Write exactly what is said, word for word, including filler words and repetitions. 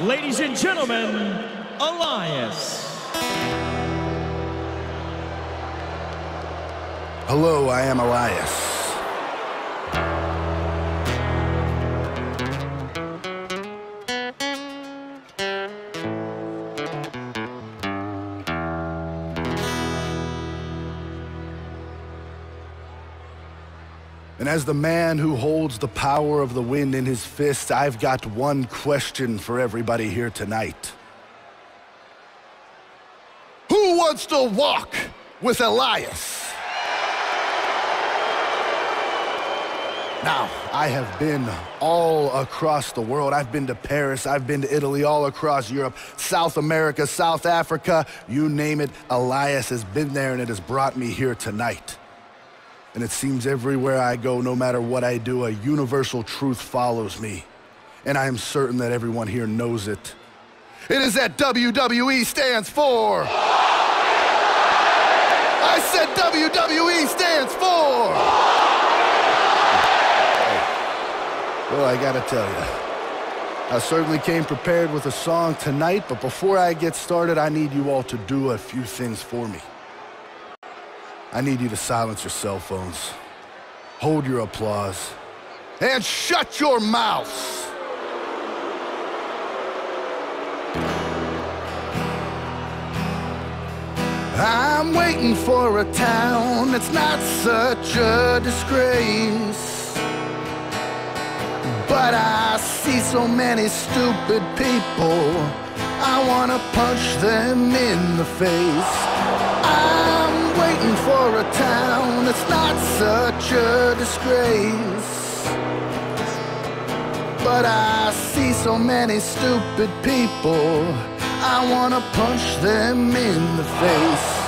Ladies and gentlemen, Elias. Hello, I am Elias. And as the man who holds the power of the wind in his fists, I've got one question for everybody here tonight. Who wants to walk with Elias? Now, I have been all across the world. I've been to Paris, I've been to Italy, all across Europe, South America, South Africa, you name it, Elias has been there and it has brought me here tonight. And it seems everywhere I go, no matter what I do, a universal truth follows me. And I am certain that everyone here knows it. It is that W W E stands for... I said W W E stands for... Well, I gotta tell you, I certainly came prepared with a song tonight, but before I get started, I need you all to do a few things for me. I need you to silence your cell phones, hold your applause, and shut your mouths. I'm waiting for a town that's not such a disgrace, but I see so many stupid people, I wanna punch them in the face. I Waiting for a town that's not such a disgrace, but I see so many stupid people, I wanna punch them in the face.